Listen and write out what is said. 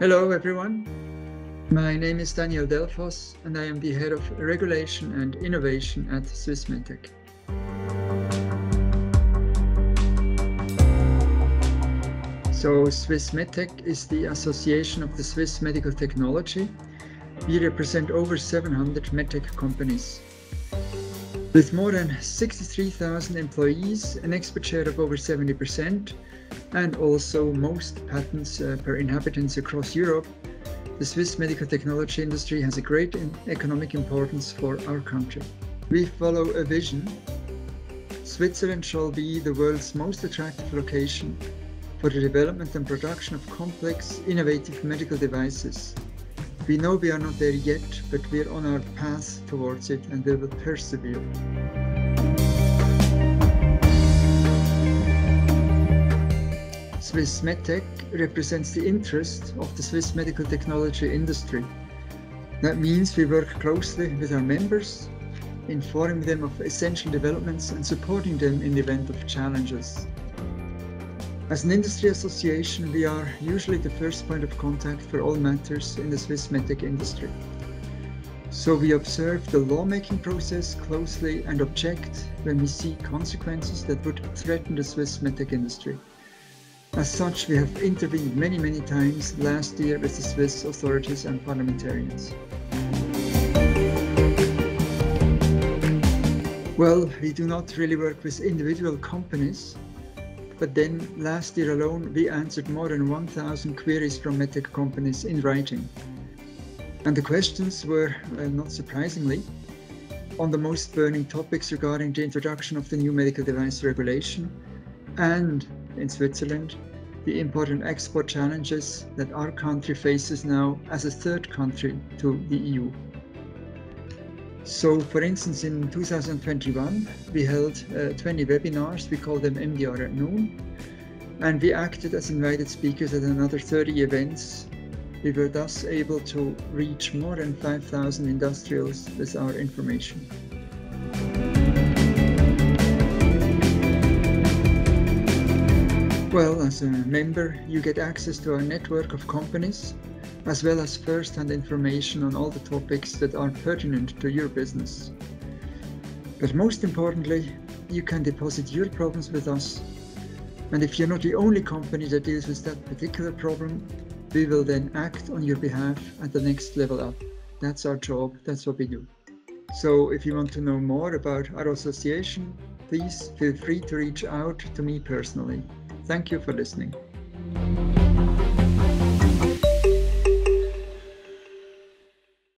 Hello everyone, my name is Daniel Delfosse and I am the Head of Regulation and Innovation at Swiss Medtech. So Swiss Medtech is the association of the Swiss medical technology. We represent over 700 medtech companies. With more than 63,000 employees, an expert share of over 70%, and also most patents per inhabitants across Europe, the Swiss medical technology industry has a great economic importance for our country. We follow a vision. Switzerland shall be the world's most attractive location for the development and production of complex, innovative medical devices. We know we are not there yet, but we are on our path towards it and we will persevere. Swiss Medtech represents the interest of the Swiss medical technology industry. That means we work closely with our members, informing them of essential developments and supporting them in the event of challenges. As an industry association, we are usually the first point of contact for all matters in the Swiss medtech industry. So we observe the lawmaking process closely and object when we see consequences that would threaten the Swiss medtech industry. As such, we have intervened many times last year with the Swiss authorities and parliamentarians. Well, we do not really work with individual companies. But then, last year alone, we answered more than 1,000 queries from medtech companies in writing. And the questions were, not surprisingly, on the most burning topics regarding the introduction of the new medical device regulation and, in Switzerland, the import and export challenges that our country faces now as a third country to the EU. So, for instance, in 2021, we held 20 webinars, we call them MDR at noon, and we acted as invited speakers at another 30 events. We were thus able to reach more than 5,000 industrials with our information. Well, as a member, you get access to our network of companies, as well as first-hand information on all the topics that are pertinent to your business. But most importantly, you can deposit your problems with us. And if you're not the only company that deals with that particular problem, we will then act on your behalf at the next level up. That's our job, that's what we do. So if you want to know more about our association, please feel free to reach out to me personally. Thank you for listening.